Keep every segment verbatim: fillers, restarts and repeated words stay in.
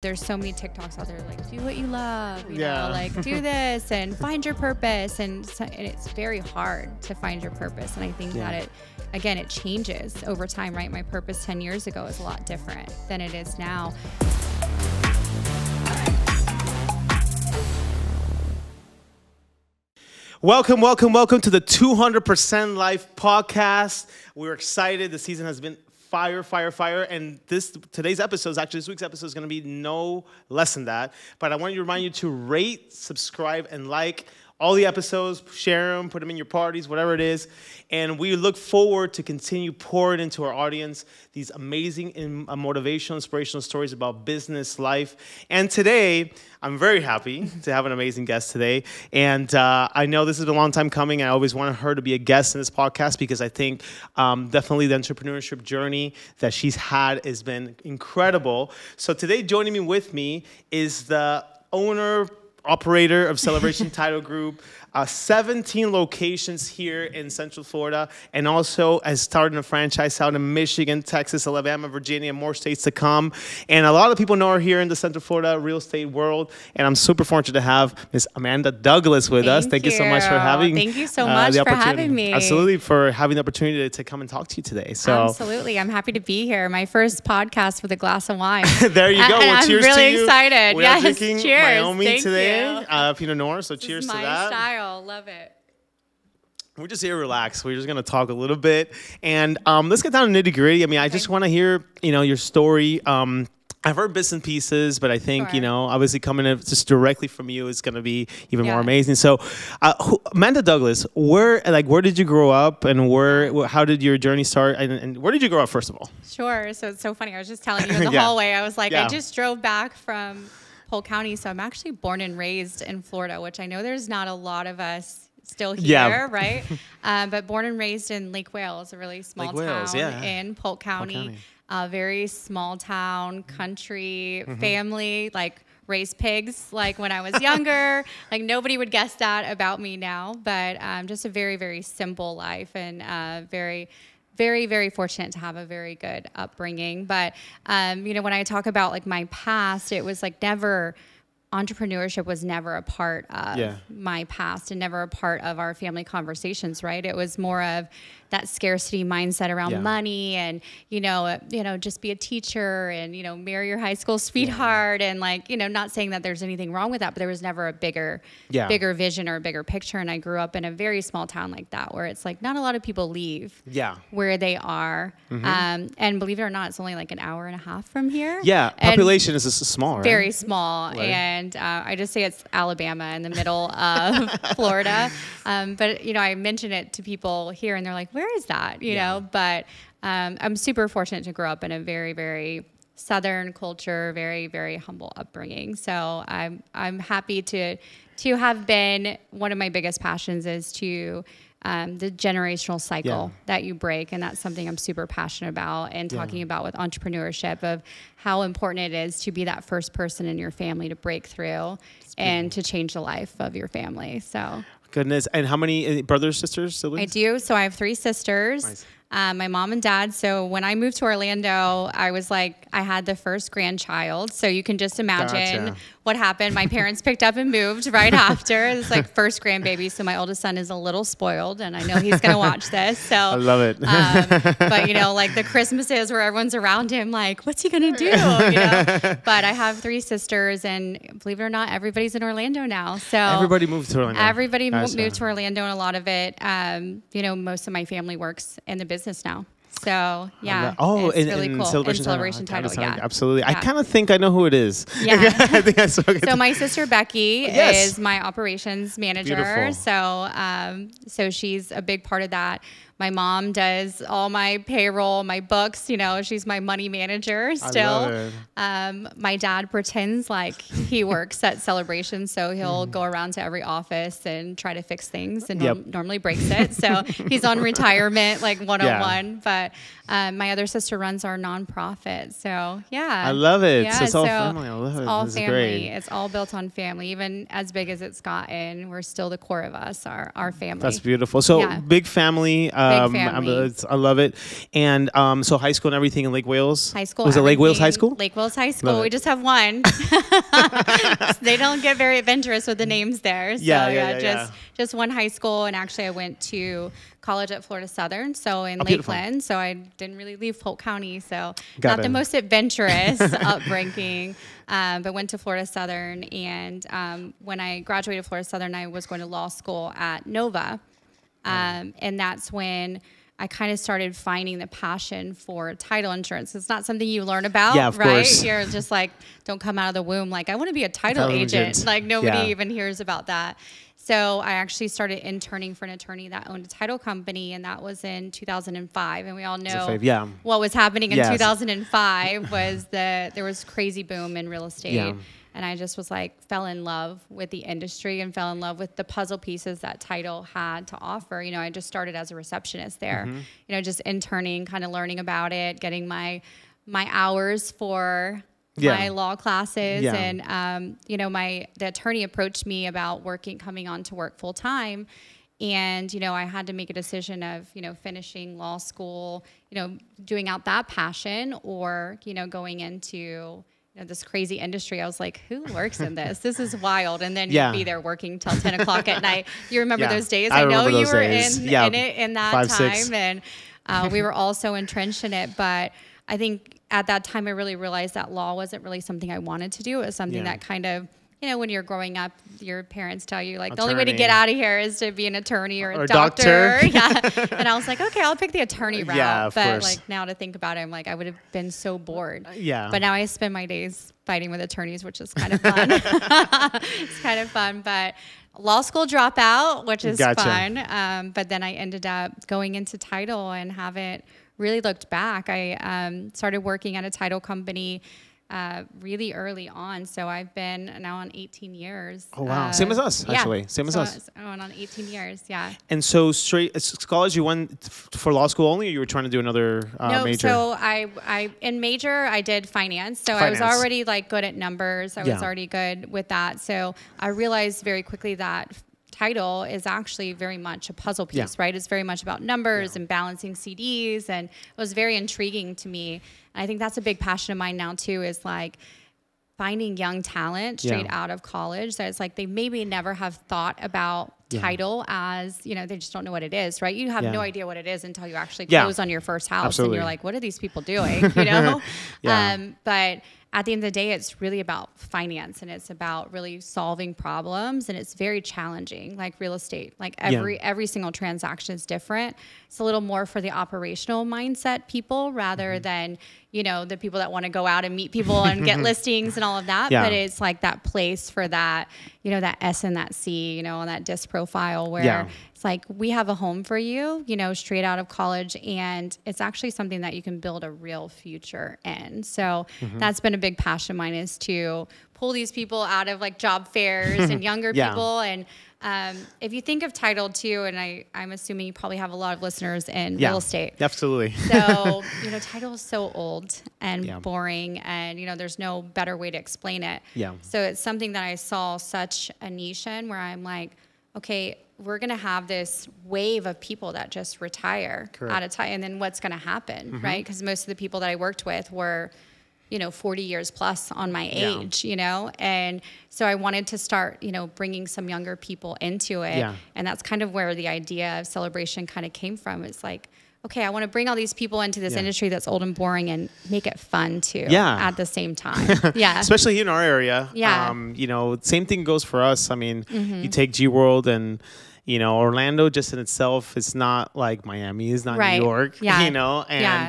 There's so many TikToks out there like, do what you love, you yeah. know, like do this and find your purpose. And, so, and it's very hard to find your purpose. And I think yeah. that it, again, it changes over time, right? My purpose ten years ago is a lot different than it is now. Welcome, welcome, welcome to the two hundred percent Life podcast. We're excited. The season has been fire, fire, fire. And this today's episode, actually this week's episode is going to be no less than that. But I want to remind you to rate, subscribe, and like all the episodes, share them, put them in your parties, whatever it is. And we look forward to continue pouring into our audience these amazing and motivational, inspirational stories about business, life. And today, I'm very happy to have an amazing guest today. And uh, I know this has been a long time coming. I always wanted her to be a guest in this podcast because I think um, definitely the entrepreneurship journey that she's had has been incredible. So today, joining me with me is the owner, operator of Celebration Title Group, uh, seventeen locations here in Central Florida, and also has started a franchise out in Michigan, Texas, Alabama, Virginia, and more states to come. And a lot of people know her here in the Central Florida real estate world, and I'm super fortunate to have Miss Amanda Douglas with Thank us. Thank you. you so much for having Thank you so much uh, for having me. Absolutely, for having the opportunity to, to come and talk to you today. So absolutely, I'm happy to be here. My first podcast with a glass of wine. There you go. And well, I'm cheers really to you. excited. We yes, are drinking cheers. Wyoming Thank today. You. Uh, Pinot Noir, so cheers to that. This is my style, love it. We're just here relaxed. We're just going to talk a little bit. And um, let's get down to nitty gritty. I mean, okay. I just want to hear, you know, your story. Um, I've heard bits and pieces, but I think, sure. you know, obviously coming in just directly from you is going to be even yeah. more amazing. So uh, who, Amanda Douglas, where, like, where did you grow up and where, how did your journey start? And, and where did you grow up, first of all? Sure. So it's so funny. I was just telling you in the yeah. hallway, I was like, yeah. I just drove back from Polk County. So I'm actually born and raised in Florida, which I know there's not a lot of us still here, yeah. right? Um, but born and raised in Lake Wales, a really small Lake town Wales, yeah. in Polk County, Polk County. Uh, very small town, country, mm-hmm. family, like raised pigs, like when I was younger, like nobody would guess that about me now, but um, just a very, very simple life and uh, very Very, very fortunate to have a very good upbringing. But, um, you know, when I talk about like my past, it was like never, entrepreneurship was never a part of yeah. my past and never a part of our family conversations, right? It was more of that scarcity mindset around yeah. money and, you know, you know, just be a teacher and, you know, marry your high school sweetheart yeah. and like, you know, not saying that there's anything wrong with that, but there was never a bigger, yeah. bigger vision or a bigger picture. And I grew up in a very small town like that, where it's like not a lot of people leave yeah. where they are. Mm-hmm. um, and believe it or not, it's only like an hour and a half from here. Yeah. Population and is just small, right? Very small. Right. And uh, I just say it's Alabama in the middle of Florida. Um, but, you know, I mention it to people here and they're like, where is that? You yeah. know, but um, I'm super fortunate to grow up in a very, very Southern culture, very, very humble upbringing. So I'm, I'm happy to, to have been, one of my biggest passions is to um, the generational cycle yeah. that you break. And that's something I'm super passionate about and talking yeah. about with entrepreneurship of how important it is to be that first person in your family to break through it's and beautiful. to change the life of your family. So goodness. And how many brothers, sisters, siblings? I do. So I have three sisters, nice. um, my mom and dad. So when I moved to Orlando, I was like, I had the first grandchild. So you can just imagine gotcha. what happened. My parents picked up and moved right after. It's like first grandbaby. So my oldest son is a little spoiled and I know he's going to watch this. So I love it. um, but you know, like the Christmases where everyone's around him, like, what's he going to do? You know? But I have three sisters and believe it or not, everybody's in Orlando now. So everybody moved to Orlando. Everybody Gotcha. moved to Orlando and a lot of it, um, you know, most of my family works in the business now. So yeah, oh, it's and, really and cool. Celebration, Celebration Title, Title, yeah, absolutely. Yeah. I kind of think I know who it is. Yeah. I think I saw it. So my sister Becky yes. is my operations manager. Beautiful. So, um, so she's a big part of that. My mom does all my payroll, my books. You know, she's my money manager still. I love it. Um, my dad pretends like he works at Celebration, so he'll mm. go around to every office and try to fix things, and yep. norm normally breaks it. So he's on retirement, like one oh one. Yeah. But um, my other sister runs our nonprofit. So yeah, I love it. Yeah, so it's all so family. I love it. It's all this family. Great. It's all built on family. Even as big as it's gotten, we're still the core of us, our our family. That's beautiful. So yeah. big family. Uh, Um, big family. I'm, it's, I love it. And um, so high school and everything in Lake Wales? High school. Was it Lake Wales High School? Lake Wales High School. Love we it. Just have one. So they don't get very adventurous with the names there. So yeah, yeah, yeah, yeah just yeah. just one high school. And actually I went to college at Florida Southern, so in oh, Lakeland. So I didn't really leave Polk County. So Got not it. the most adventurous upbringing. Um, but went to Florida Southern, and um, when I graduated Florida Southern, I was going to law school at Nova. Um, and that's when I kind of started finding the passion for title insurance. It's not something you learn about, yeah, right? Course. You're just like, don't come out of the womb like, I want to be a title, title agent. agent. Like nobody yeah. even hears about that. So I actually started interning for an attorney that owned a title company, and that was in two thousand five. And we all know five, yeah. what was happening in yes. two thousand five was that there was crazy boom in real estate. Yeah. And I just was like, fell in love with the industry and fell in love with the puzzle pieces that title had to offer. You know, I just started as a receptionist there, mm-hmm. you know, just interning, kind of learning about it, getting my, my hours for yeah. my law classes. Yeah. And, um, you know, my, the attorney approached me about working, coming on to work full time. And, you know, I had to make a decision of, you know, finishing law school, you know, doing out that passion, or, you know, going into this crazy industry. I was like, who works in this? This is wild. And then yeah. you'd be there working till ten o'clock at night. You remember yeah. those days? I, I know you were in, yeah. in it in that Five, time. Six. And uh, we were also entrenched in it. But I think at that time, I really realized that law wasn't really something I wanted to do. It was something yeah. that kind of, you know, when you're growing up, your parents tell you, like, attorney. the only way to get out of here is to be an attorney or a or doctor. doctor. yeah. And I was like, okay, I'll pick the attorney route. Yeah, of but course. Like now to think about it, I'm like, I would have been so bored. Yeah. But now I spend my days fighting with attorneys, which is kind of fun. It's kind of fun. But law school dropout, which is gotcha. fun. Um, but then I ended up going into title and haven't really looked back. I um, started working at a title company Uh, really early on. So I've been now on eighteen years. Oh, wow. Uh, Same as us, actually. Yeah. Same as so us. I went on eighteen years, yeah. And so straight college, you went for law school only, or you were trying to do another uh, no, major? No, so I, I, in major, I did finance. So finance. I was already like good at numbers. I yeah. was already good with that. So I realized very quickly that title is actually very much a puzzle piece, yeah. right? It's very much about numbers yeah. and balancing C Ds, and it was very intriguing to me. And I think that's a big passion of mine now too, is like finding young talent straight yeah. out of college. So it's like they maybe never have thought about yeah. title as, you know, they just don't know what it is, right? You have yeah. no idea what it is until you actually yeah. close on your first house. Absolutely. And you're like, what are these people doing? You know? yeah. um, but at the end of the day, it's really about finance, and it's about really solving problems, and it's very challenging, like real estate. Like every yeah. every single transaction is different. It's a little more for the operational mindset people rather mm-hmm. than, you know, the people that want to go out and meet people and get listings and all of that. Yeah. But it's like that place for that, you know, that S and that C, you know, on that D I S C profile where yeah. it's like, we have a home for you, you know, straight out of college. And it's actually something that you can build a real future in. So mm-hmm. that's been a big passion of mine, is to pull these people out of like job fairs and younger yeah. people. And um, if you think of title too, and I, I'm assuming you probably have a lot of listeners in yeah, real estate. Absolutely. So, you know, title is so old and yeah. boring, and, you know, there's no better way to explain it. Yeah. So it's something that I saw such a niche in, where I'm like, okay, we're going to have this wave of people that just retire Correct. out of title. And then what's going to happen, mm-hmm. right? Because most of the people that I worked with were, you know, forty years plus on my age, yeah. you know? And so I wanted to start, you know, bringing some younger people into it. Yeah. And that's kind of where the idea of Celebration kind of came from. It's like, okay, I want to bring all these people into this yeah. industry that's old and boring and make it fun too yeah. at the same time. yeah. Especially in our area. Yeah. Um, you know, same thing goes for us. I mean, mm-hmm. you take G World and, you know, Orlando just in itself is not like Miami, it's not right. New York, yeah. you know? And yeah.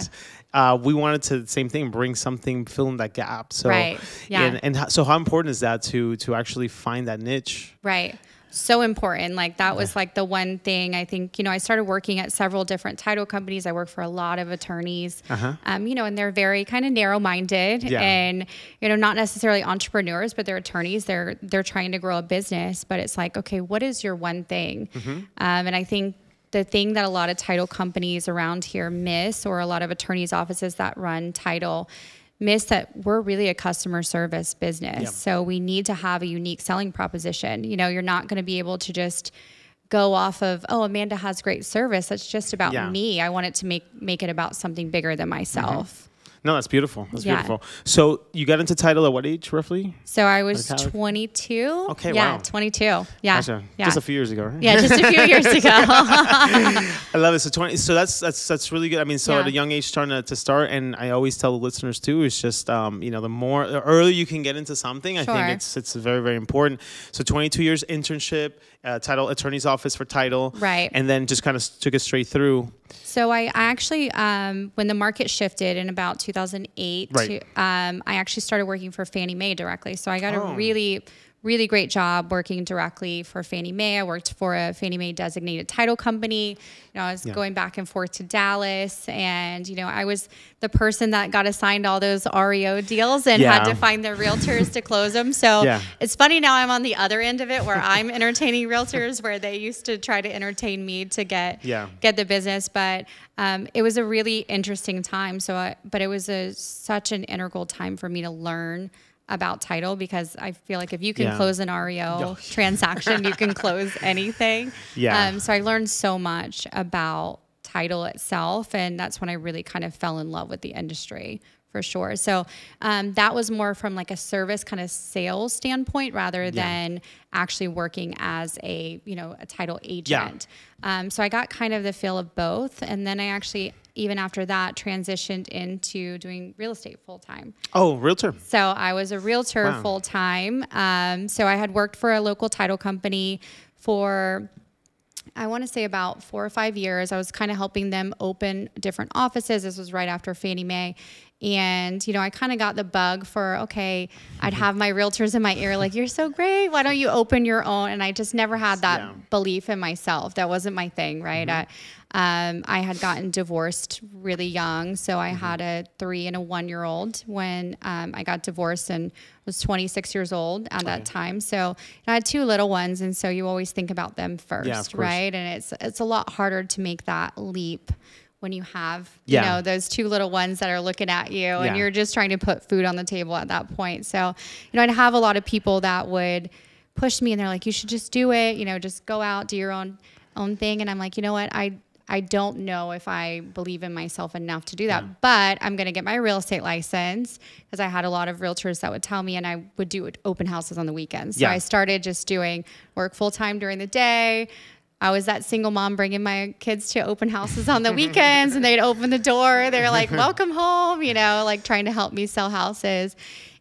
Uh, we wanted to, same thing, bring something, fill in that gap. So, right. yeah. And, and so how important is that to, to actually find that niche? Right. So important. Like that was like the one thing I think, you know, I started working at several different title companies. I work for a lot of attorneys, uh-huh. um, you know, and they're very kind of narrow minded yeah. and, you know, not necessarily entrepreneurs, but they're attorneys. They're, they're trying to grow a business, but it's like, okay, what is your one thing? Mm-hmm. um, and I think the thing that a lot of title companies around here miss, or a lot of attorneys' offices that run title miss, that we're really a customer service business. Yep. So we need to have a unique selling proposition. You know, you're not going to be able to just go off of, oh, Amanda has great service. That's just about yeah. me. I want it to make, make it about something bigger than myself. Mm-hmm. No, that's beautiful. That's yeah. beautiful. So you got into title at what age, roughly? So I was twenty-two. Okay, yeah, wow. twenty-two. Yeah, gotcha. yeah. Just a few years ago, right? Yeah, just a few years ago. I love it. So twenty. So that's that's that's really good. I mean, so yeah. at a young age, trying to, to start, and I always tell the listeners too, is just um, you know, the more the earlier you can get into something, I sure. think it's it's very very important. So twenty-two years internship, uh, title attorney's office for title, right? And then just kind of took it straight through. So I, I actually, um, when the market shifted in about two thousand eight, right. to, um, I actually started working for Fannie Mae directly. So I got oh. a really, really great job working directly for Fannie Mae. I worked for a Fannie Mae designated title company. You know, I was yeah. going back and forth to Dallas, and you know, I was the person that got assigned all those R E O deals and yeah. had to find the realtors to close them. So yeah. it's funny now I'm on the other end of it where I'm entertaining realtors where they used to try to entertain me to get yeah. get the business. But um, it was a really interesting time. So, I, but it was a, such an integral time for me to learn about title, because I feel like if you can yeah. close an R E O transaction, you can close anything. Yeah. Um, so I learned so much about title itself, and that's when I really kind of fell in love with the industry for sure. So um, that was more from like a service kind of sales standpoint rather yeah. than actually working as a, you know, a title agent. Yeah. Um, so I got kind of the feel of both. And then I actually, even after that, transitioned into doing real estate full-time. Oh, realtor. So I was a realtor wow. full-time. Um, so I had worked for a local title company for, I want to say, about four or five years. I was kind of helping them open different offices. This was right after Fannie Mae. And, you know, I kind of got the bug for, okay, I'd have my realtors in my ear like, you're so great, why don't you open your own? And I just never had that yeah. belief in myself. That wasn't my thing, right? Mm-hmm. I, um, I had gotten divorced really young. So I mm-hmm. had a three and a one-year-old when um, I got divorced, and was twenty-six years old at oh, that yeah. time. So I had two little ones, and so you always think about them first, yeah, of course. Right? And it's it's a lot harder to make that leap when you have, yeah. you know, those two little ones that are looking at you yeah. and you're just trying to put food on the table at that point. So, you know, I'd have a lot of people that would push me, and they're like, you should just do it, you know, just go out, do your own own thing. And I'm like, you know what? I, I don't know if I believe in myself enough to do that, yeah. but I'm going to get my real estate license, because I had a lot of realtors that would tell me, and I would do open houses on the weekends. So yeah. I started just doing work full time during the day. I was that single mom bringing my kids to open houses on the weekends, and they'd open the door. They were like, welcome home, you know, like trying to help me sell houses.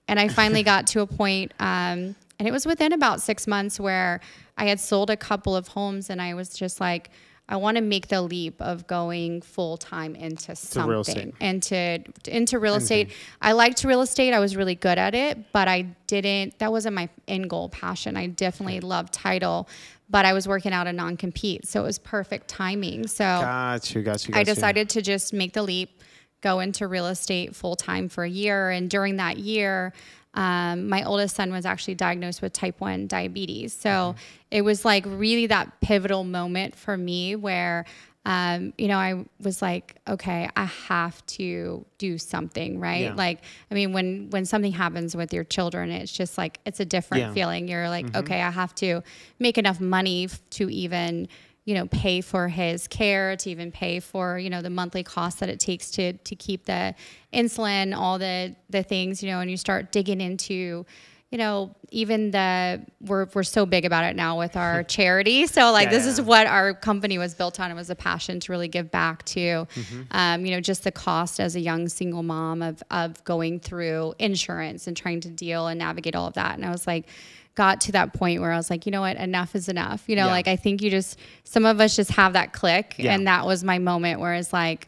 And I finally got to a point, um, and it was within about six months where I had sold a couple of homes, and I was just like, I want to make the leap of going full time into something, into into real estate. I liked real estate. I was really good at it, but I didn't, that wasn't my end goal passion. I definitely loved title, but I was working out a non-compete. So it was perfect timing. So got you, got you, got I decided you. to just make the leap, go into real estate full time for a year. And during that year, Um, my oldest son was actually diagnosed with type one diabetes. So mm-hmm. it was like really that pivotal moment for me where, um, you know, I was like, okay, I have to do something, right? Yeah. Like, I mean, when, when something happens with your children, it's just like, it's a different yeah. feeling. You're like, mm-hmm. okay, I have to make enough money to even, you know, pay for his care, to even pay for, you know, the monthly costs that it takes to, to keep the insulin, all the, the things, you know, and you start digging into, you know, even the, we're, we're so big about it now with our charity. So like, yeah, this yeah. is what our company was built on. It was a passion to really give back to, mm-hmm. um, you know, just the cost as a young single mom of, of going through insurance and trying to deal and navigate all of that. And I was like, got to that point where I was like, you know what, enough is enough. You know, yeah. like I think you just, some of us just have that click. Yeah. And that was my moment where it's like,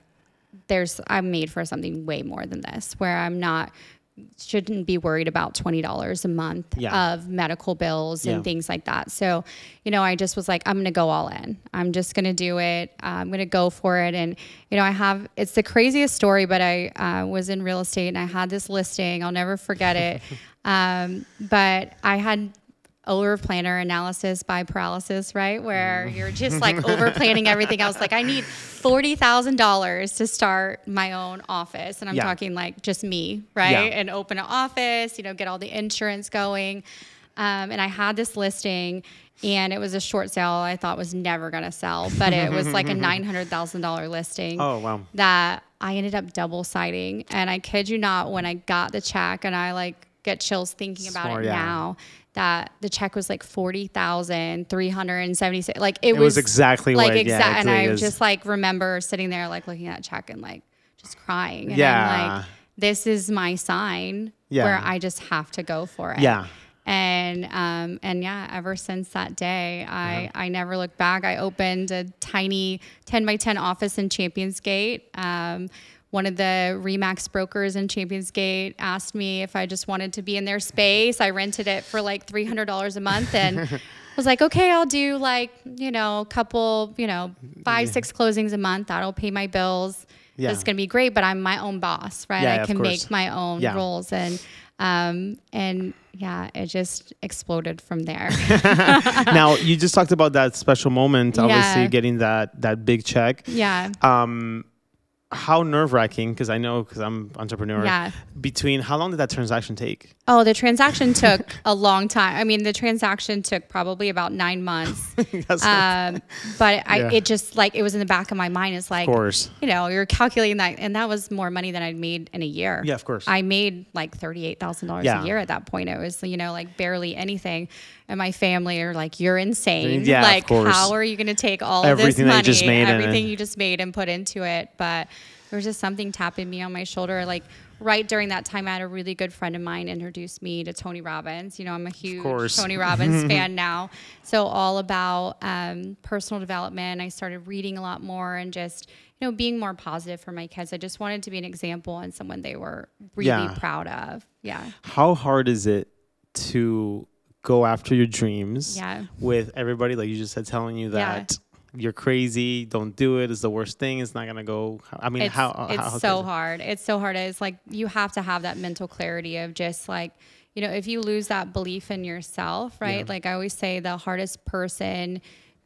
there's, I'm made for something way more than this, where I'm not, shouldn't be worried about twenty dollars a month yeah. of medical bills and yeah. things like that. So, you know, I just was like, I'm going to go all in. I'm just going to do it. Uh, I'm going to go for it. And, you know, I have, it's the craziest story, but I uh, was in real estate and I had this listing. I'll never forget it. um, but I had over planner analysis by paralysis, right? Where mm. you're just like over planning everything. I was like, I need forty thousand dollars to start my own office. And I'm yeah. talking like just me, right? Yeah. And open an office, you know, get all the insurance going. Um, and I had this listing, and it was a short sale I thought was never going to sell, but it was like a nine hundred thousand dollar listing. Oh, wow. That I ended up double citing. And I kid you not, when I got the check, and I like get chills thinking about Smart, it yeah. now, that the check was like forty thousand three hundred seventy-six. Like it, it was, was exactly like what exa yeah, exactly. And I is. just like remember sitting there, like looking at that check and like just crying. And yeah. I'm like, this is my sign yeah. where I just have to go for it. Yeah. And, um, and yeah, ever since that day, I, yeah. I never looked back. I opened a tiny ten by ten office in Champions Gate. Um, one of the R E-MAX brokers in Champions Gate asked me if I just wanted to be in their space. I rented it for like three hundred dollars a month and was like, okay, I'll do like, you know, a couple, you know, five, yeah. six closings a month. That'll pay my bills. Yeah. It's going to be great, but I'm my own boss, right? Yeah, I can make my own yeah. rules. And, um, and yeah, it just exploded from there. Now you just talked about that special moment, obviously yeah. getting that, that big check. Yeah. Um, how nerve wracking, because I know, because I'm entrepreneur, yeah. between how long did that transaction take? Oh, the transaction took a long time. I mean, the transaction took probably about nine months. That's um, right. But I, yeah. it just like, it was in the back of my mind. It's like, of course. You know, you're calculating that. And that was more money than I'd made in a year. Yeah, of course. I made like thirty-eight thousand dollars yeah. a year at that point. It was, you know, like barely anything. And my family are like, you're insane. Yeah, like, of course. How are you going to take all everything of this money, everything you just made and put into it? But there was just something tapping me on my shoulder. Like right during that time, I had a really good friend of mine introduced me to Tony Robbins. You know, I'm a huge Tony Robbins fan now. So all about um, personal development. I started reading a lot more and just, you know, being more positive for my kids. I just wanted to be an example and someone they were really yeah. proud of. Yeah. How hard is it to go after your dreams yeah. with everybody, like you just said, telling you that... Yeah. You're crazy. Don't do it. It's the worst thing. It's not going to go. I mean, it's, how, it's how, how so hard. It's so hard. It's like, you have to have that mental clarity of just like, you know, if you lose that belief in yourself, right? Yeah. Like I always say the hardest person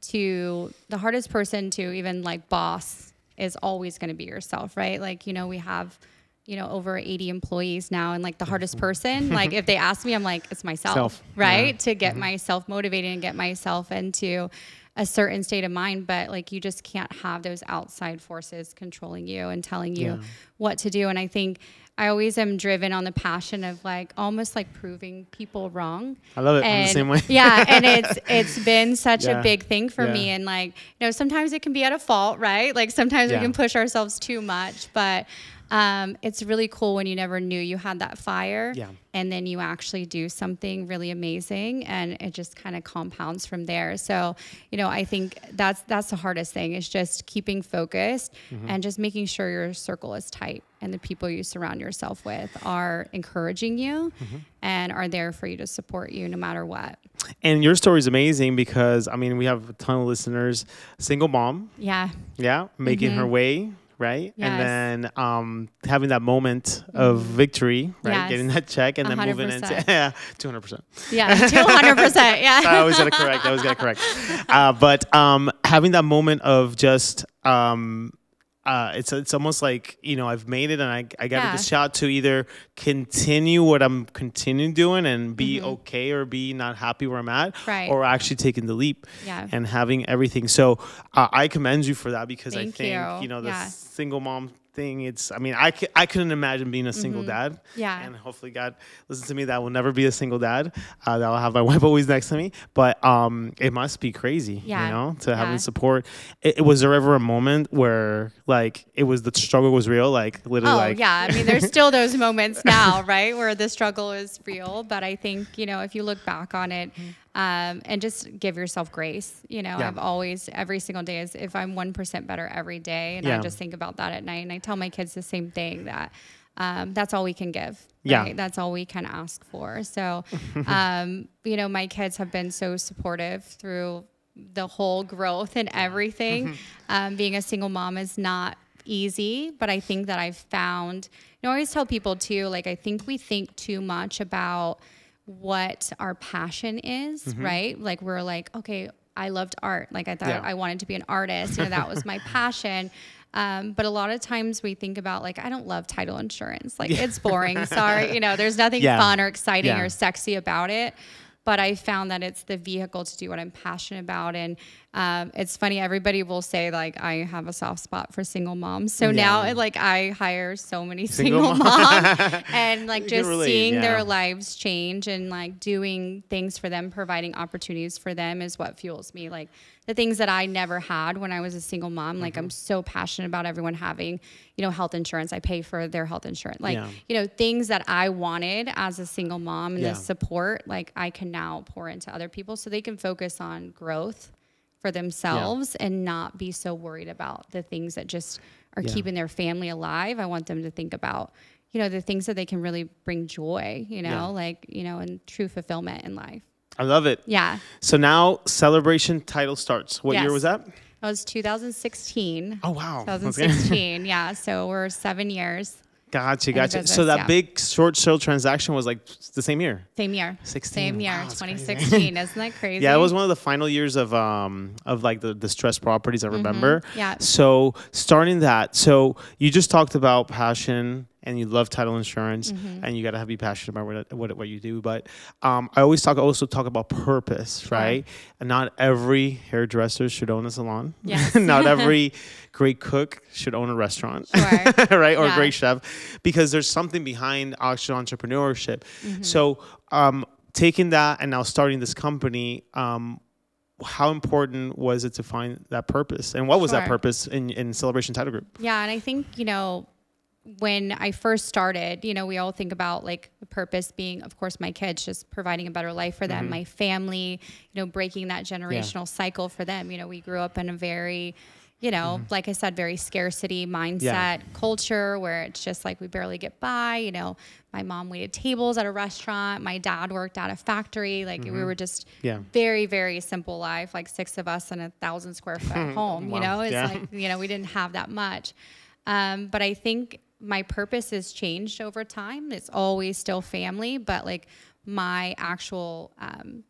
to the hardest person to even like boss is always going to be yourself, right? Like, you know, we have, you know, over eighty employees now. And like the hardest person, like if they ask me, I'm like, it's myself, Self. right? Yeah. To get mm-hmm. myself motivated and get myself into a certain state of mind, but like you just can't have those outside forces controlling you and telling you yeah. what to do. And I think I always am driven on the passion of like almost like proving people wrong. I love it. And I'm the same way. Yeah. And it's it's been such yeah. a big thing for yeah. me. And like, you know, sometimes it can be at a fault, right? Like sometimes yeah. we can push ourselves too much, but um, it's really cool when you never knew you had that fire yeah. and then you actually do something really amazing and it just kind of compounds from there. So, you know, I think that's, that's the hardest thing is just keeping focused mm-hmm. and just making sure your circle is tight and the people you surround yourself with are encouraging you mm-hmm. and are there for you to support you no matter what. And your story is amazing because, I mean, we have a ton of listeners, single mom. Yeah. Yeah. Making mm-hmm. her way. Right. Yes. And then um, having that moment of victory, right? Yes. Getting that check and then one hundred percent. Moving into yeah, two hundred percent. Yeah, two hundred percent. Yeah. I always got to correct. I always got to correct. Uh, but um, having that moment of just, um, uh, it's it's almost like, you know, I've made it and I, I got yeah. this shot to either continue what I'm continuing doing and be mm-hmm. okay or be not happy where I'm at right. or actually taking the leap yeah. and having everything. So uh, I commend you for that because Thank I think, you, you know, the yeah. single mom thing, it's, I mean, I, I couldn't imagine being a single mm-hmm. dad. Yeah. And hopefully God, listen to me, that will never be a single dad. Uh, that will have my wife always next to me. But um, it must be crazy, yeah. you know, to yeah. have the support. It, was there ever a moment where like, it was, the struggle was real? Like literally oh, like. yeah. I mean, there's still those moments now, right? Where the struggle is real. But I think, you know, if you look back on it, mm-hmm. Um, and just give yourself grace. You know, yeah. I've always, every single day is if I'm one percent better every day. And yeah. I just think about that at night. And I tell my kids the same thing that um, that's all we can give. Right? Yeah. That's all we can ask for. So, um, you know, my kids have been so supportive through the whole growth and everything. um, being a single mom is not easy, but I think that I've found, you know, I always tell people too, like, I think we think too much about what our passion is, mm-hmm. right? Like we're like, okay, I loved art. Like I thought yeah. I wanted to be an artist. You know, that was my passion. Um, but a lot of times we think about like, I don't love title insurance. Like yeah. it's boring. Sorry. You know, there's nothing yeah. fun or exciting yeah. or sexy about it. but I found that it's the vehicle to do what I'm passionate about. And um, it's funny, everybody will say, like, I have a soft spot for single moms. So yeah. now, it, like, I hire so many single, single moms and, like, just relate, seeing yeah. their lives change and, like, doing things for them, providing opportunities for them is what fuels me. Like, the things that I never had when I was a single mom, like, mm-hmm. I'm so passionate about everyone having, you know, health insurance. I pay for their health insurance. Like, yeah. you know, things that I wanted as a single mom and yeah. the support, like, I can now pour into other people so they can focus on growth for themselves yeah. and not be so worried about the things that just are yeah. keeping their family alive. I want them to think about, you know, the things that they can really bring joy, you know, yeah. like, you know, and true fulfillment in life. I love it. Yeah. So now Celebration Title starts. What yes. year was that? That was two thousand sixteen. Oh, wow. two thousand sixteen. yeah. So we're seven years. Gotcha. Gotcha. Business, so that yeah. big short sale transaction was like the same year. Same year. sixteen. Same year. Wow, twenty sixteen. Crazy. Isn't that crazy? Yeah. It was one of the final years of, um, of like the distressed properties. I remember. Mm-hmm. Yeah. So starting that, so you just talked about passion and you love title insurance mm-hmm. and you got to have be passionate about what, what, what you do. But, um, I always talk, also talk about purpose, right? Yeah. And not every hairdresser should own a salon. Yes. Not every great cook should own a restaurant, sure. right? Or yeah. a great chef, because there's something behind actual entrepreneurship. Mm-hmm. So, um, taking that and now starting this company, um, how important was it to find that purpose? And what was sure. that purpose in, in Celebration Title Group? Yeah. And I think, you know, when I first started, you know, we all think about like the purpose being, of course, my kids, just providing a better life for them, mm-hmm. my family, you know, breaking that generational yeah. cycle for them. You know, we grew up in a very, you know, mm-hmm. like I said, very scarcity mindset yeah. culture where it's just like we barely get by. You know, my mom waited tables at a restaurant. My dad worked at a factory. Like mm-hmm. we were just yeah. very, very simple life, like six of us in a thousand square foot home. Wow. You know, it's yeah. like, you know, we didn't have that much. Um, but I think my purpose has changed over time. It's always still family, but like my actual um,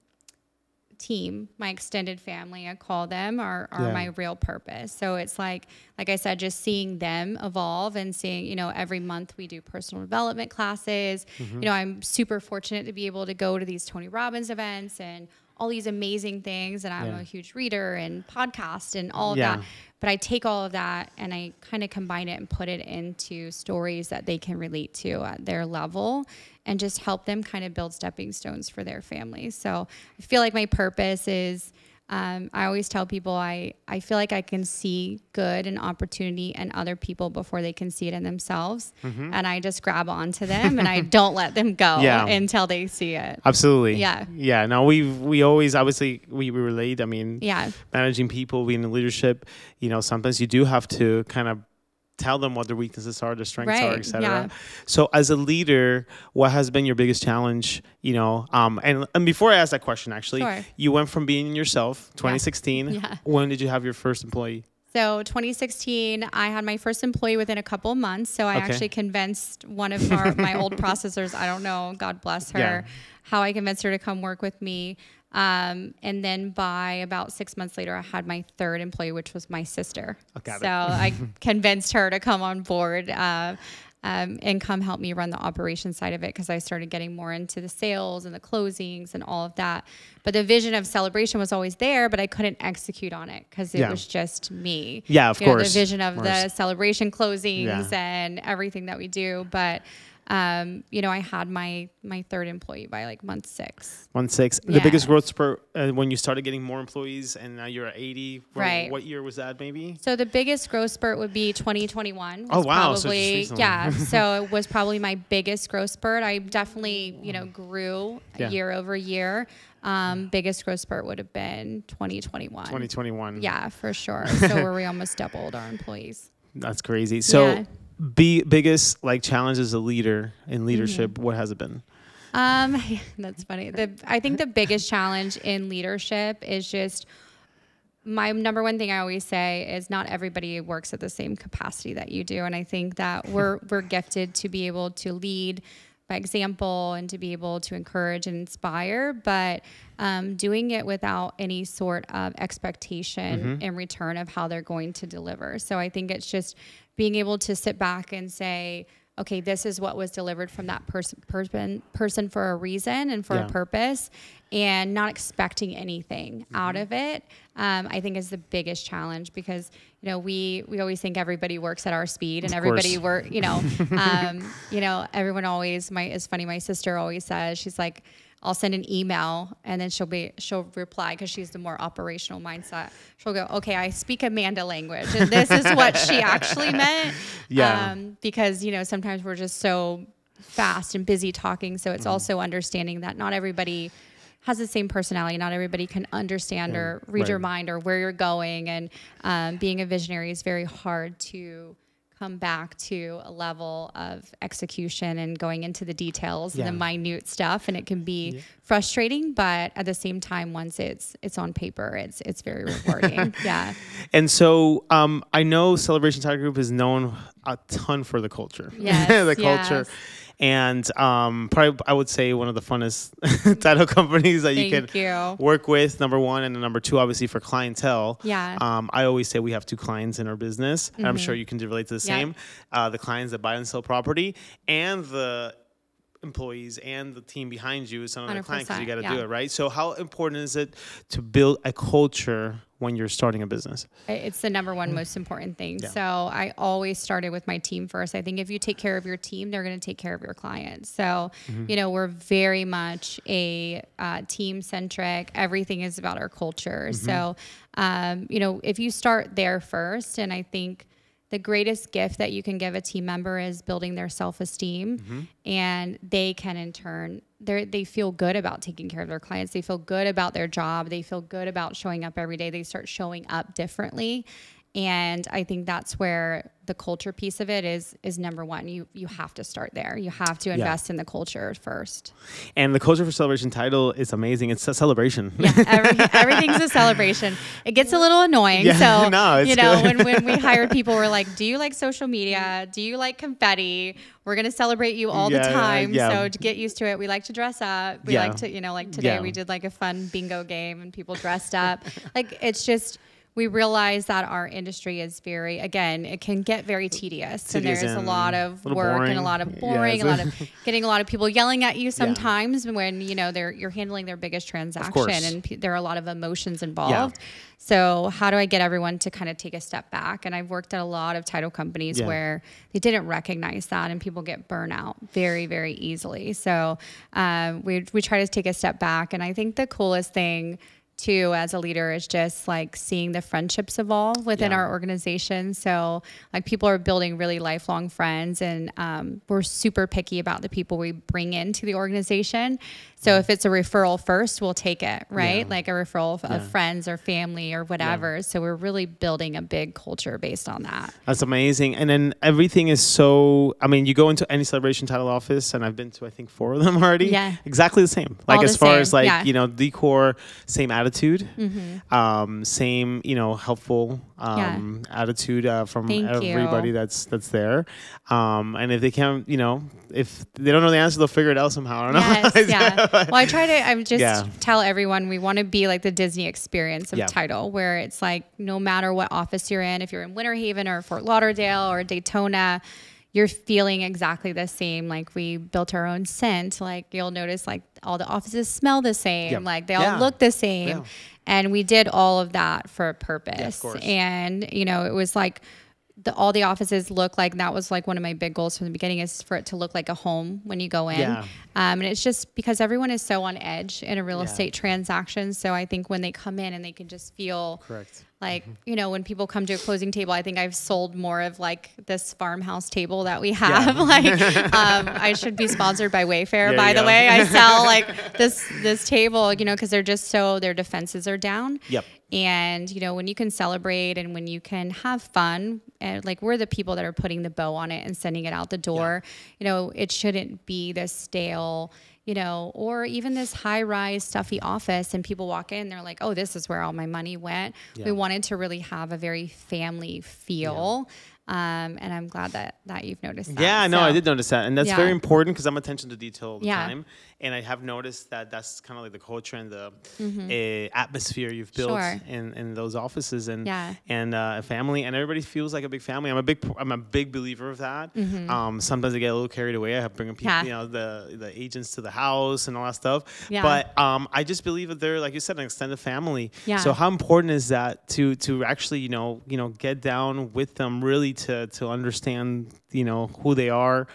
team, my extended family, I call them, are, are yeah. my real purpose. So it's like, like I said, just seeing them evolve and seeing, you know, every month we do personal development classes. Mm-hmm. You know, I'm super fortunate to be able to go to these Tony Robbins events and all these amazing things, and I'm yeah. a huge reader and podcast and all of yeah. that. But I take all of that and I kind of combine it and put it into stories that they can relate to at their level and just help them kind of build stepping stones for their families. So I feel like my purpose is, um, I always tell people I, I feel like I can see good and opportunity in other people before they can see it in themselves. Mm-hmm. And I just grab onto them and I don't let them go yeah. until they see it. Absolutely. Yeah. Yeah. No, we, we always, obviously we, we relate. I mean, yeah. managing people, being in leadership, you know, sometimes you do have to kind of tell them what their weaknesses are, their strengths right. are, et cetera. Yeah. So as a leader, what has been your biggest challenge, you know? Um, and, and before I ask that question, actually, sure. you went from being yourself, twenty sixteen. Yeah. Yeah. When did you have your first employee? So twenty sixteen, I had my first employee within a couple months. So I okay. actually convinced one of our, my old processors, I don't know, God bless her, yeah. how I convinced her to come work with me. Um, and then by about six months later, I had my third employee, which was my sister. Okay, so I convinced her to come on board uh, um, and come help me run the operations side of it, because I started getting more into the sales and the closings and all of that. But the vision of Celebration was always there, but I couldn't execute on it because it yeah. was just me. Yeah, of you course. Know, the vision of, of the Celebration closings yeah. and everything that we do. But Um, you know, I had my, my third employee by like month six. Month six. Yeah. The biggest growth spurt uh, when you started getting more employees and now you're at eighty. Where, right. What year was that maybe? So the biggest growth spurt would be twenty twenty-one. Oh, wow. Probably, so yeah. so it was probably my biggest growth spurt. I definitely, you know, grew yeah. year over year. Um, biggest growth spurt would have been twenty twenty-one. twenty twenty-one. Yeah, for sure. So where we almost doubled our employees. That's crazy. So... Yeah. Be biggest like challenge as a leader in leadership. Mm-hmm. What has it been? Um, that's funny. The, I think the biggest challenge in leadership is just my number one thing I always say is not everybody works at the same capacity that you do. And I think that we're, we're gifted to be able to lead by example and to be able to encourage and inspire, but um, doing it without any sort of expectation mm-hmm. in return of how they're going to deliver. So I think it's just being able to sit back and say, okay, this is what was delivered from that person person person for a reason and for yeah. a purpose, and not expecting anything mm-hmm. out of it, um, I think is the biggest challenge, because, you know, we, we always think everybody works at our speed and of everybody course. work, you know, um, you know, everyone always, my, it's funny, my sister always says, she's like, I'll send an email and then she'll be, she'll reply, because she's the more operational mindset. She'll go, okay, I speak Amanda language, and this is what she actually meant. Yeah. Um, because, you know, sometimes we're just so fast and busy talking. So it's mm. also understanding that not everybody has the same personality. Not everybody can understand yeah. or read right. your mind or where you're going. And um, being a visionary is very hard to come back to a level of execution and going into the details yeah. and the minute stuff, and it can be yeah. frustrating, but at the same time, once it's it's on paper, it's it's very rewarding. Yeah. And so um I know Celebration Title Group is known a ton for the culture. Yes, the yes. culture. And um, probably, I would say, one of the funnest title companies that you Thank can you. work with, number one. And then number two, obviously, for clientele. Yeah. Um, I always say we have two clients in our business. Mm-hmm. And I'm sure you can relate to the yeah. same. Uh, the clients that buy and sell property, and the employees and the team behind you is another client, because you got to yeah. do it, right? So how important is it to build a culture when you're starting a business? It's the number one most important thing. Yeah. So I always started with my team first. I think if you take care of your team, they're going to take care of your clients. So, mm-hmm. you know, we're very much a uh, team centric. Everything is about our culture. Mm-hmm. So, um, you know, if you start there first, and I think the greatest gift that you can give a team member is building their self-esteem, mm-hmm. and they can in turn, they feel good about taking care of their clients. They feel good about their job. They feel good about showing up every day. They start showing up differently. And I think that's where the culture piece of it is, is number one. You, you have to start there. You have to invest yeah. in the culture first. And the culture for Celebration Title is amazing. It's a celebration. Yeah, every, everything's a celebration. It gets a little annoying. Yeah, so, no, it's you know, good. when, when we hired people, we're like, do you like social media? Do you like confetti? We're going to celebrate you all yeah, the time. Yeah. So to get used to it, we like to dress up. We yeah. like to, you know, like today yeah. we did like a fun bingo game and people dressed up. Like, it's just, we realize that our industry is very, again, it can get very tedious. tedious and there's and a lot of a work boring. and a lot of boring, yeah, a lot of getting a lot of people yelling at you sometimes yeah. when, you know, they're, you're handling their biggest transaction, and p there are a lot of emotions involved. Yeah. So how do I get everyone to kind of take a step back? And I've worked at a lot of title companies yeah. where they didn't recognize that, and people get burnout very, very easily. So um, we, we try to take a step back. And I think the coolest thing too, as a leader, is just like seeing the friendships evolve within yeah. our organization. So like people are building really lifelong friends, and um, we're super picky about the people we bring into the organization. So if it's a referral first, we'll take it, right? Yeah. Like a referral of yeah. friends or family or whatever. Yeah. So we're really building a big culture based on that. That's amazing. And then everything is so, I mean, you go into any Celebration Title office, and I've been to, I think, four of them already. Yeah. Exactly the same. Like All as far same. as like, yeah. you know, decor, same attitude, mm-hmm. um, same, you know, helpful um, yeah. attitude uh, from Thank everybody you. that's that's there. Um, and if they can't, you know, if they don't know the answer, they'll figure it out somehow. I don't yes, know. yeah. Well, I try to I just yeah. tell everyone we want to be like the Disney experience of yeah. title, where it's like no matter what office you're in, if you're in Winter Haven or Fort Lauderdale or Daytona, you're feeling exactly the same. Like we built our own scent. Like you'll notice like all the offices smell the same. Yep. Like they yeah. all look the same. Yeah. And we did all of that for a purpose. Yeah, of course. And, you know, it was like, The, all the offices look like, and that was like one of my big goals from the beginning, is for it to look like a home when you go in. Yeah. Um, and it's just because everyone is so on edge in a real yeah. estate transaction. So I think when they come in and they can just feel correct. Like, mm-hmm. you know, when people come to a closing table, I think I've sold more of like this farmhouse table that we have. Yeah. Like, um, I should be sponsored by Wayfair, there by the go. way. I sell like this, this table, you know, cause they're just so, their defenses are down. Yep. And, you know, when you can celebrate and when you can have fun, and like we're the people that are putting the bow on it and sending it out the door, yeah. you know, it shouldn't be this stale, you know, or even this high rise stuffy office and people walk in, they're like, oh, this is where all my money went. Yeah. We wanted to really have a very family feel. Yeah. Um, and I'm glad that, that you've noticed that. Yeah, no, so, I did notice that. And that's yeah. very important because I'm attention to detail all the yeah. time. And I have noticed that that's kind of like the culture and the mm-hmm. uh, atmosphere you've built sure. in, in those offices and yeah. and uh, a family. And everybody feels like a big family. I'm a big I'm a big believer of that. Mm-hmm. um, sometimes I get a little carried away. I have bringing people, yeah. you know, the, the agents to the house and all that stuff. Yeah. But um, I just believe that they're, like you said, an extended family. Yeah. So how important is that to to actually, you know, you know, get down with them really to, to understand, you know, who they are,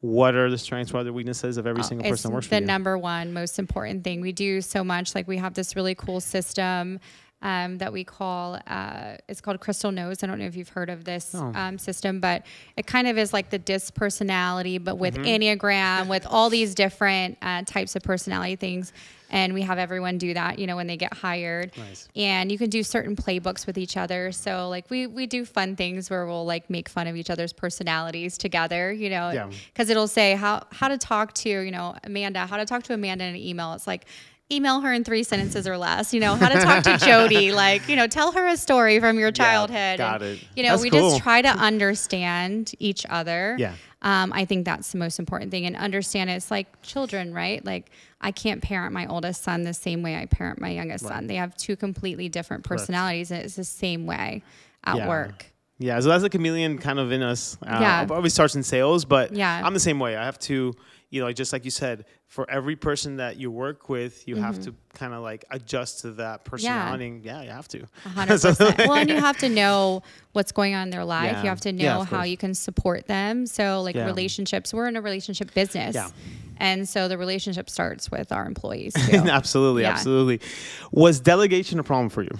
what are the strengths, what are the weaknesses of every oh, single person that works for you. It's the number one most important thing. We do so much. Like, we have this really cool system um, that we call, uh, it's called Crystal Knows. I don't know if you've heard of this oh. um, system, but it kind of is like the DISC personality, but with mm-hmm. Enneagram, with all these different uh, types of personality things. And we have everyone do that, you know, when they get hired. Nice. And you can do certain playbooks with each other. So, like, we, we do fun things where we'll, like, make fun of each other's personalities together, you know. Yeah. Because it'll say how, how to talk to, you know, Amanda, how to talk to Amanda in an email. It's like, email her in three sentences or less, you know, how to talk to Jody, like, you know, tell her a story from your childhood. Yeah, got and, it. You know, that's we cool. just try to understand each other. Yeah. Um, I think that's the most important thing, and understand it's like children, right? Like, I can't parent my oldest son the same way I parent my youngest right. son. They have two completely different personalities right. and it's the same way at yeah. work. Yeah. So that's a chameleon kind of in us. Uh, yeah. It always starts in sales, but yeah. I'm the same way. I have to, you know, just like you said, for every person that you work with, you mm-hmm. have to kind of like adjust to that personality. Yeah, yeah you have to. one hundred percent. Well, and you have to know what's going on in their life. Yeah. You have to know yeah, how you can support them. So, like, yeah. relationships, we're in a relationship business. Yeah. And so the relationship starts with our employees too. Absolutely, yeah. absolutely. Was delegation a problem for you?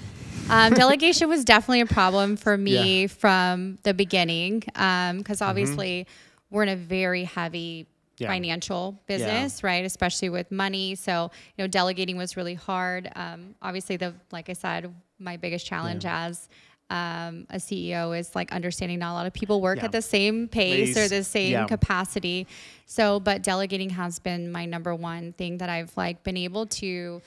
Um, delegation was definitely a problem for me yeah. from the beginning, um, because obviously mm-hmm. we're in a very heavy Yeah. financial business, yeah. right? Especially with money. So, you know, delegating was really hard. Um, obviously, the like I said, my biggest challenge yeah. as um, a C E O is like understanding not a lot of people work yeah. at the same pace Please. or the same yeah. capacity. So, but delegating has been my number one thing that I've like been able to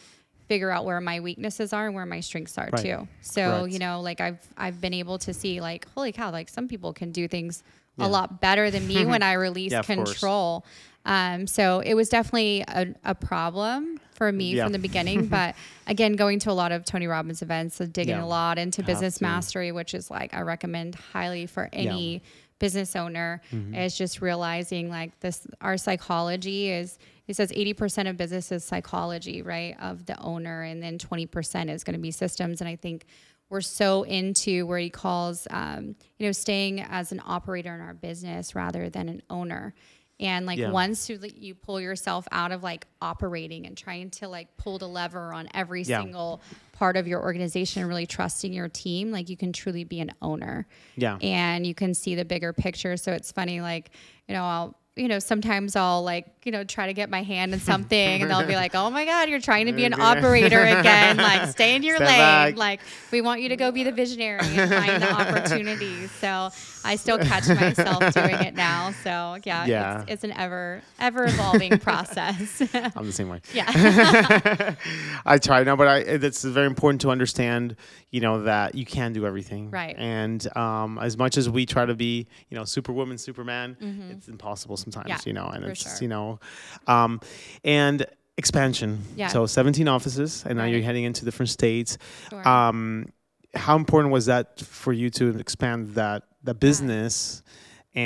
figure out where my weaknesses are and where my strengths are right. too. So, Correct. you know, like I've I've been able to see like, holy cow, like some people can do things Yeah. a lot better than me when I release yeah, control. Um, so it was definitely a, a problem for me yeah. from the beginning. But again, going to a lot of Tony Robbins events, so digging yeah. a lot into business mastery, which is like I recommend highly for any yeah. business owner, mm-hmm. is just realizing like this, our psychology is, it says eighty percent of business is psychology, right, of the owner. And then twenty percent is going to be systems. And I think we're so into where he calls, um, you know, staying as an operator in our business rather than an owner. And like yeah. once you, you pull yourself out of like operating and trying to like pull the lever on every yeah. single part of your organization and really trusting your team, like you can truly be an owner. Yeah. And you can see the bigger picture. So it's funny, like, you know, I'll, you know, sometimes I'll like, you know, try to get my hand in something and they'll be like, oh my God, you're trying to be an operator again. Like, stay in your Step lane. Back. Like, we want you to go be the visionary and find the opportunities. So I still catch myself doing it now. So yeah, yeah. It's, it's an ever, ever evolving process. I'm the same way. Yeah. I try now, but I, it's very important to understand, you know, that you can do everything. Right. And, um, as much as we try to be, you know, Superwoman, Superman, mm-hmm. it's impossible sometimes, yeah, you know, and it's, sure. you know, um, and expansion. Yeah. So seventeen offices, and right. now you're heading into different states. Sure. Um, how important was that for you to expand that, that business? Yeah.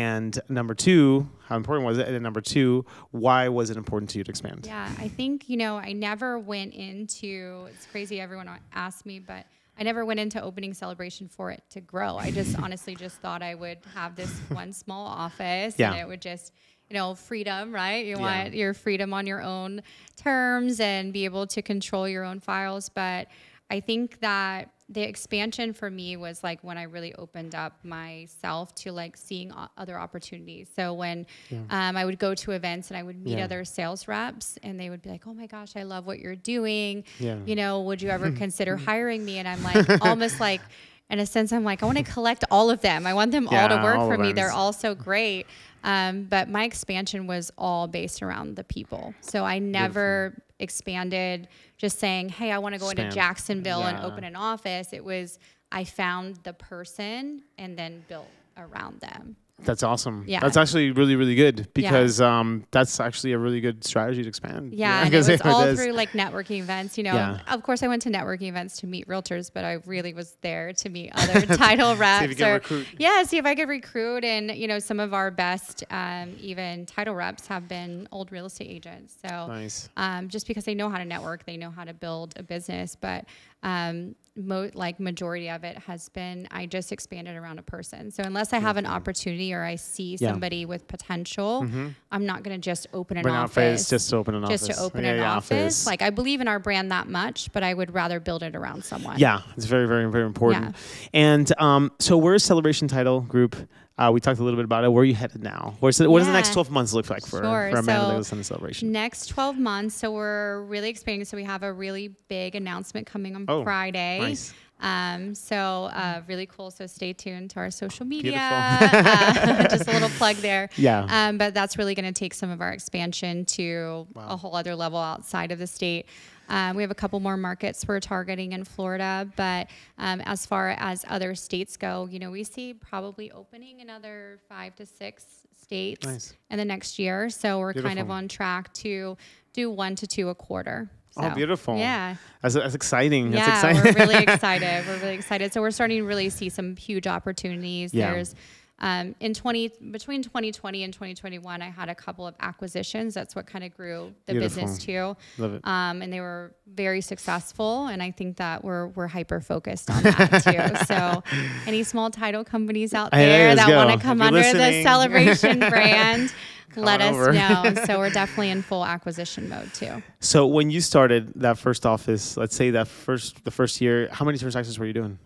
And number two, how important was it? And number two, why was it important to you to expand? Yeah, I think, you know, I never went into, it's crazy, everyone asked me, but I never went into opening Celebration for it to grow. I just honestly just thought I would have this one small office yeah. and it would just, you know, freedom, right? You yeah. want your freedom on your own terms and be able to control your own files. But I think that the expansion for me was like when I really opened up myself to like seeing other opportunities. So when yeah. um, I would go to events and I would meet yeah. other sales reps and they would be like, oh my gosh, I love what you're doing. Yeah. You know, would you ever consider hiring me? And I'm like, almost like, in a sense, I'm like, I want to collect all of them. I want them yeah, all to work all for me. They're all so great. Um, but my expansion was all based around the people. So I never Beautiful. expanded just saying, hey, I want to go Spam. into Jacksonville yeah. and open an office. It was, I found the person and then built around them. That's awesome. Yeah. That's actually really, really good, because yeah. um, that's actually a really good strategy to expand. Yeah, yeah. And it was all it through like networking events, you know. Yeah. Of course, I went to networking events to meet realtors, but I really was there to meet other title reps. See if you can recruit. Yeah, see if I could recruit. And, you know, some of our best um, even title reps have been old real estate agents. So nice. um, just because they know how to network, they know how to build a business. But um, mo like majority of it has been, I just expanded around a person. So unless I have an opportunity or I see yeah. somebody with potential, mm-hmm. I'm not going to just open an Bring office. Phase, just to open an just office. Just to open yeah, an yeah, office. office. Like, I believe in our brand that much, but I would rather build it around someone. Yeah, it's very, very, very important. Yeah. And um, so we're a Celebration Title Group. Uh, we talked a little bit about it. Where are you headed now? Where's the, what yeah. does the next twelve months look like for, sure. for Amanda Douglas and Celebration? Next twelve months. So we're really expanding. So we have a really big announcement coming on oh, Friday. Nice. Um, so uh, really cool. So stay tuned to our social media. uh, just a little plug there. Yeah. Um, but that's really going to take some of our expansion to wow. a whole other level outside of the state. Um, we have a couple more markets we're targeting in Florida, but um, as far as other states go, you know, we see probably opening another five to six states nice. in the next year. So we're beautiful. kind of on track to do one to two a quarter. So, oh, beautiful. Yeah. That's, that's exciting. Yeah, that's exciting. We're really excited. We're really excited. So we're starting to really see some huge opportunities. Yeah. There's Um, in twenty between twenty twenty and twenty twenty-one, I had a couple of acquisitions. That's what kind of grew the Beautiful. business too. Love it. Um, and they were very successful. And I think that we're we're hyper focused on that too. So, any small title companies out there hey, that want to come under listening. the Celebration brand, let us over. know. So we're definitely in full acquisition mode too. So when you started that first office, let's say that first the first year, how many transactions were you doing?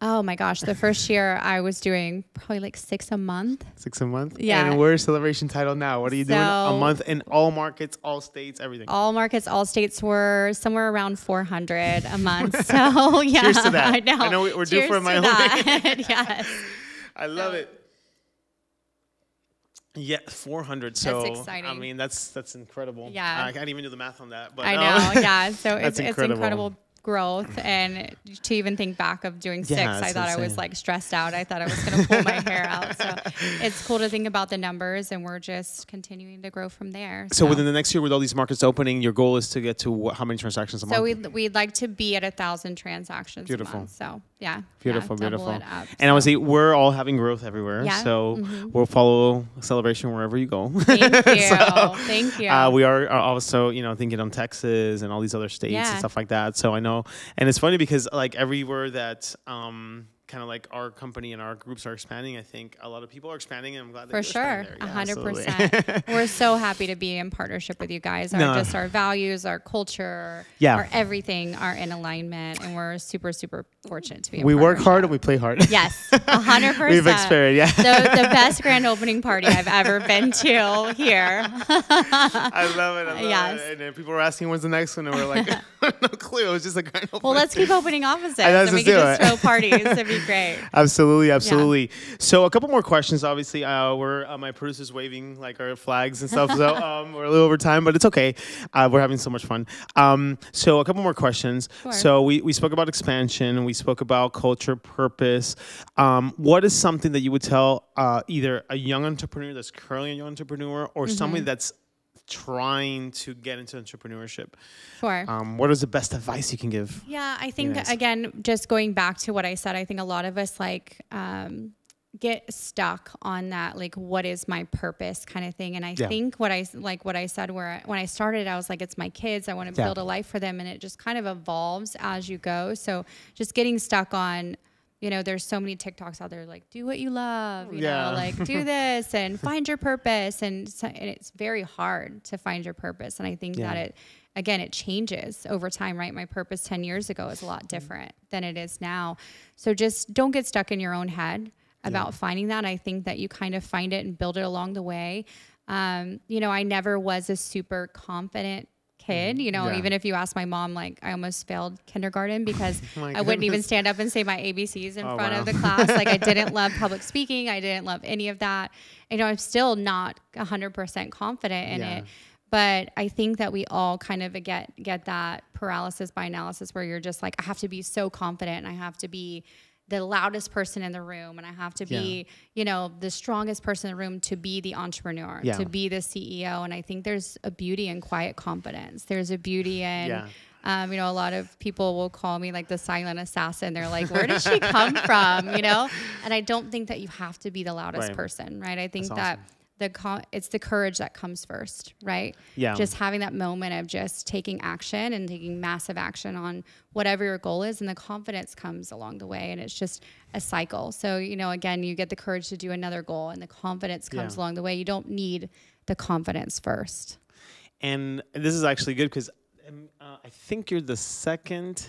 Oh my gosh, the first year I was doing probably like six a month. Six a month? Yeah. And we're a Celebration Title now. What are you so, doing a month in all markets, all states, everything? All markets, all states were somewhere around four hundred a month. So yeah. Cheers to that. I know, I know we're Cheers due for my own. Yes. I love so. it. Yeah, four hundred. So that's exciting. I mean, that's that's incredible. Yeah. Uh, I can't even do the math on that. But I no. know. Yeah. So it's, incredible. it's incredible. growth, and to even think back of doing six, yeah, I thought insane. I was like stressed out. I thought I was going to pull my hair out. So it's cool to think about the numbers, and we're just continuing to grow from there. So, so within the next year, with all these markets opening, your goal is to get to what, how many transactions a month? So we'd, we'd like to be at a thousand transactions Beautiful. a month. So yeah. Beautiful, yeah, beautiful. Up, and so. I would say we're all having growth everywhere. Yeah. So mm-hmm. we'll follow Celebration wherever you go. Thank you. so, Thank you. Uh, we are also, you know, thinking on Texas and all these other states yeah. and stuff like that. So I know. And it's funny because like everywhere that um, kind of like our company and our groups are expanding, I think a lot of people are expanding, and I'm glad that For sure. there. Yeah, one hundred percent. We're so happy to be in partnership with you guys. Our, no. Just our values, our culture, yeah. our everything are in alignment, and we're super, super fortunate to be in We work hard and we play hard. Yes, one hundred percent. We've experienced, yeah. the, the best grand opening party I've ever been to here. I love it. I love yes. it. And then people were asking when's the next one, and we're like... No clue. It was just a grand opening. Well, let's keep opening offices, and we can just throw parties. It'd be great. Absolutely, absolutely. Yeah. So, a couple more questions. Obviously, uh, we're uh, my producer's waving like our flags and stuff. So um, we're a little over time, but it's okay. Uh, we're having so much fun. Um, so, a couple more questions. Sure. So, we we spoke about expansion. We spoke about culture, purpose. Um, what is something that you would tell uh, either a young entrepreneur that's currently a young entrepreneur, or mm-hmm. somebody that's trying to get into entrepreneurship? Sure. Um, what is the best advice you can give? Yeah, I think, again, just going back to what I said, I think a lot of us like um, get stuck on that, like, what is my purpose kind of thing. And I yeah. think what I, like what I said, where I, when I started, I was like, it's my kids. I want to yeah. build a life for them. And it just kind of evolves as you go. So just getting stuck on, you know, there's so many TikToks out there like, do what you love, you yeah. know, like do this and find your purpose. And, so, and it's very hard to find your purpose. And I think yeah. that it, again, it changes over time, right? My purpose ten years ago is a lot different than it is now. So just don't get stuck in your own head about yeah. finding that. I think that you kind of find it and build it along the way. Um, you know, I never was a super confident kid, you know, yeah. even if you ask my mom, like I almost failed kindergarten because I wouldn't even stand up and say my A B Cs in oh, front wow. of the class. Like I didn't love public speaking. I didn't love any of that. You know, I'm still not a hundred percent confident in yeah. it, but I think that we all kind of get, get that paralysis by analysis where you're just like, I have to be so confident and I have to be the loudest person in the room, and I have to be, yeah. you know, the strongest person in the room to be the entrepreneur, yeah. to be the C E O. And I think there's a beauty in quiet confidence. There's a beauty in, yeah. um, you know, a lot of people will call me like the silent assassin. They're like, where did she come from? You know? And I don't think that you have to be the loudest right. person, right? I think That's that awesome. the co it's the courage that comes first, right? Yeah. Just having that moment of just taking action and taking massive action on whatever your goal is, and the confidence comes along the way, and it's just a cycle. So, you know, again, you get the courage to do another goal, and the confidence comes yeah. along the way. You don't need the confidence first. And this is actually good because um, uh, I think you're the second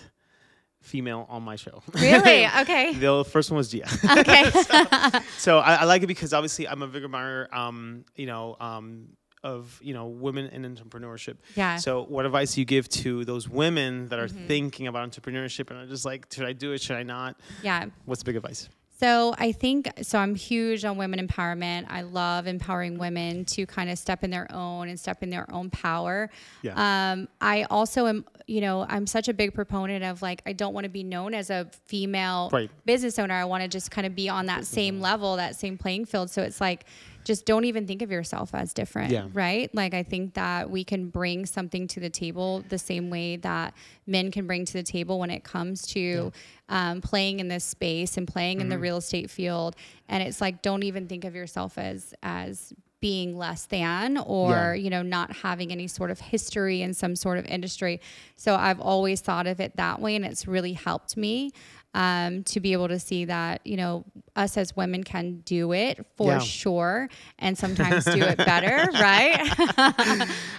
female on my show. Really? Okay. The first one was Gia. Okay. so so I, I like it because obviously I'm a big admirer, um, you know, um, of, you know, women in entrepreneurship. Yeah. So what advice do you give to those women that are mm-hmm. thinking about entrepreneurship and are just like, should I do it? Should I not? Yeah. What's the big advice? So I think, so I'm huge on women empowerment. I love empowering women to kind of step in their own and step in their own power. Yeah. Um, I also am, you know, I'm such a big proponent of like, I don't want to be known as a female right. business owner. I want to just kind of be on that same level, that same playing field. So it's like, just don't even think of yourself as different, yeah. right? Like, I think that we can bring something to the table the same way that men can bring to the table when it comes to yeah. um, playing in this space and playing mm-hmm. in the real estate field. And it's like, don't even think of yourself as, as being less than, or, yeah. you know, not having any sort of history in some sort of industry. So I've always thought of it that way, and it's really helped me. Um, to be able to see that, you know, us as women can do it for yeah. sure, and sometimes do it better, right?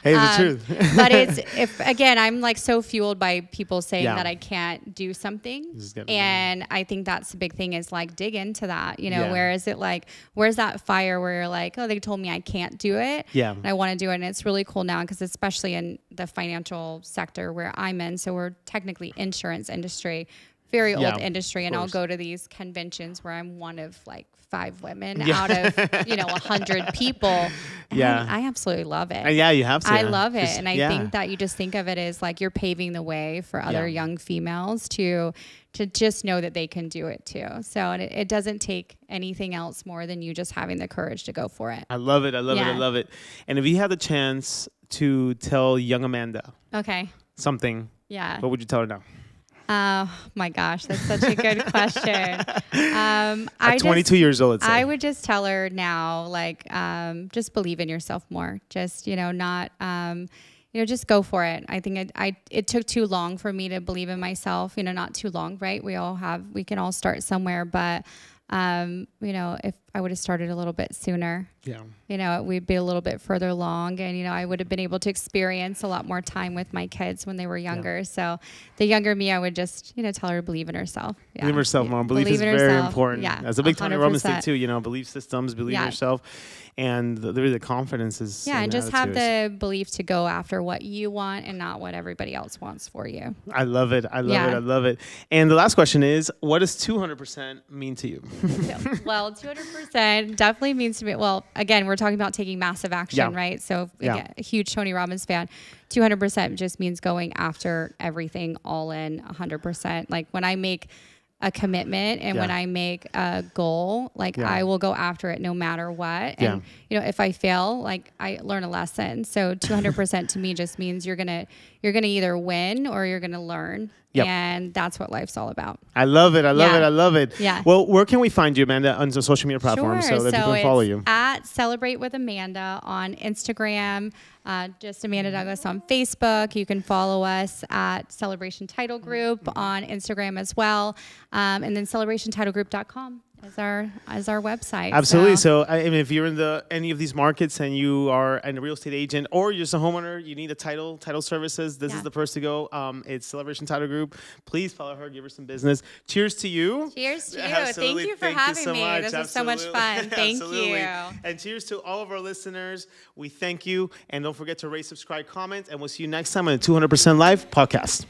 Hey, um, the truth. But it's, if again, I'm like so fueled by people saying yeah. that I can't do something, and I think that's the big thing, is like, dig into that, you know, yeah. where is it, like, where's that fire where you're like, oh, they told me I can't do it, yeah. and I want to do it. And it's really cool now, because especially in the financial sector where I'm in, so we're technically insurance industry, very yeah, old industry, and I'll go to these conventions where I'm one of like five women yeah. out of, you know, a hundred people. And yeah. I absolutely love it. Uh, yeah, you have to. I love it. And I yeah. think that you just think of it as like, you're paving the way for other yeah. young females to, to just know that they can do it too. So, and it, it doesn't take anything else more than you just having the courage to go for it. I love it. I love yeah. it. I love it. And if you had the chance to tell young Amanda okay. something, yeah. what would you tell her now? Oh my gosh, that's such a good question. Um, At twenty-two years old, I would just tell her now, like, um, just believe in yourself more. Just, you know, not, um, you know, just go for it. I think it, I, it took too long for me to believe in myself. You know, not too long, right? We all have, we can all start somewhere, but. Um, you know, if I would have started a little bit sooner, yeah, you know, we'd be a little bit further along, and, you know, I would have been able to experience a lot more time with my kids when they were younger. Yeah. So the younger me, I would just, you know, tell her to believe in herself. Yeah. Believe in herself, Mom. Belief believe is very herself. important. Yeah. That's a big Tony Robbins thing too, you know, belief systems, believe yeah. in yourself, and the, the confidence is. Yeah. And, and just attitudes. have the belief to go after what you want and not what everybody else wants for you. I love it. I love yeah. it. I love it. And the last question is, what does two hundred percent mean to you? Well, two hundred percent definitely means to me, well, again, we're talking about taking massive action, yeah. right? So yeah. again, a huge Tony Robbins fan. two hundred percent just means going after everything, all in, one hundred percent. Like, when I make a commitment and yeah. when I make a goal, like yeah. I will go after it no matter what. And, yeah. you know, if I fail, like, I learn a lesson. So two hundred percent to me just means you're going to, you're going to either win or you're going to learn. Yep. And that's what life's all about. I love it. I love yeah. it. I love it. Yeah. Well, where can we find you, Amanda, on the social media platforms sure. so that so people can follow you? At Celebrate with Amanda on Instagram, uh, just Amanda Douglas on Facebook. You can follow us at Celebration Title Group on Instagram as well. Um, and then celebration title group dot com. As our, as our website. Absolutely. So, so I mean, if you're in the any of these markets and you are a real estate agent or you're just a homeowner, you need a title, title services, this yeah. is the place to go. Um, it's Celebration Title Group. Please follow her, give her some business. Cheers to you. Cheers to absolutely. you. Thank you for Thank having you so me. Much. This absolutely. was so much fun. Thank absolutely. you. And cheers to all of our listeners. We thank you. And don't forget to rate, subscribe, comment, and we'll see you next time on the two hundred percent Life podcast.